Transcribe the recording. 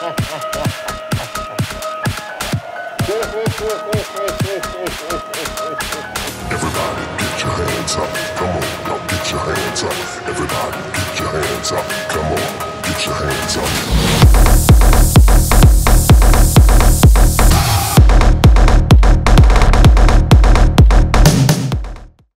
Everybody get your hands up, come on, now get your hands up. Everybody get your hands up, come on, get your hands up.